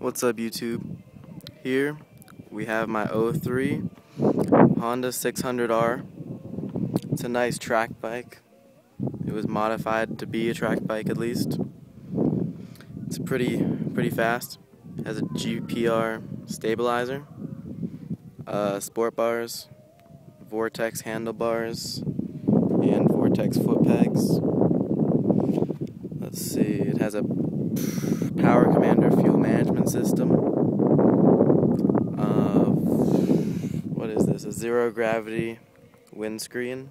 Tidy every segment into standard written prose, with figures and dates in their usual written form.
What's up YouTube? Here we have my 03 Honda 600R. It's a nice track bike. It was modified to be a track bike at least. It's pretty fast. It has a GPR stabilizer, sport bars, Vortex handlebars, and Vortex foot pegs. Let's see, it has a Power Commander fuel management system. What is this? A zero gravity windscreen.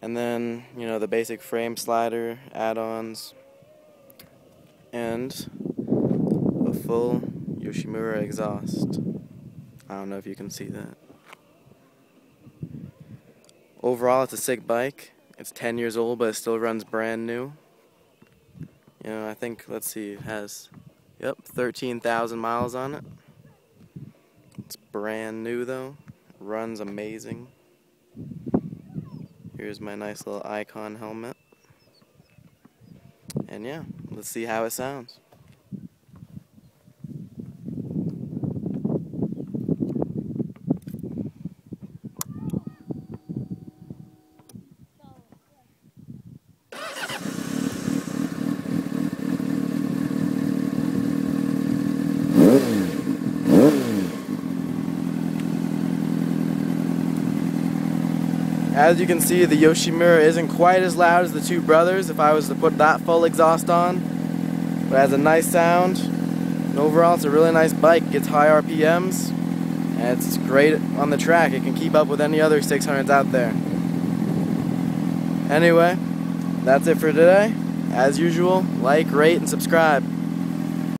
And then, you know, the basic frame slider, add-ons, and a full Yoshimura exhaust. I don't know if you can see that. Overall, it's a sick bike. It's 10 years old, but it still runs brand new. You know, I think, let's see, it has, 13,000 miles on it. It's brand new though, runs amazing. Here's my nice little Icon helmet. And yeah, let's see how it sounds. As you can see, the Yoshimura isn't quite as loud as the Two Brothers if I was to put that full exhaust on, but it has a nice sound, and overall it's a really nice bike. It gets high RPMs, and it's great on the track. It can keep up with any other 600s out there. Anyway, that's it for today. As usual, like, rate, and subscribe.